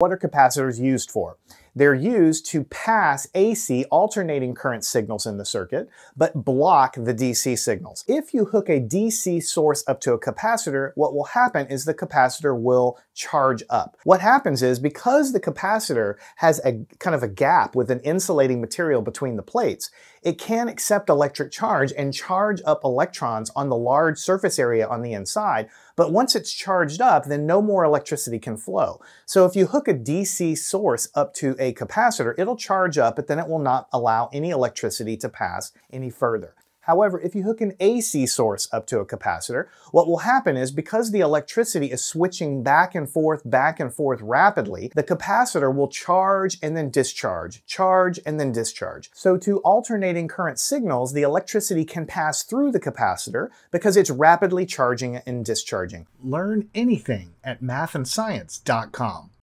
What are capacitors used for? They're used to pass AC alternating current signals in the circuit, but block the DC signals. If you hook a DC source up to a capacitor, what will happen is the capacitor will charge up. What happens is, because the capacitor has a kind of a gap with an insulating material between the plates, it can accept electric charge and charge up electrons on the large surface area on the inside, but once it's charged up, then no more electricity can flow. So if you hook a DC source up to a capacitor, it'll charge up, but then it will not allow any electricity to pass any further. However, if you hook an AC source up to a capacitor, what will happen is, because the electricity is switching back and forth rapidly, the capacitor will charge and then discharge, charge and then discharge. So to alternating current signals, the electricity can pass through the capacitor because it's rapidly charging and discharging. Learn anything at MathAndScience.com.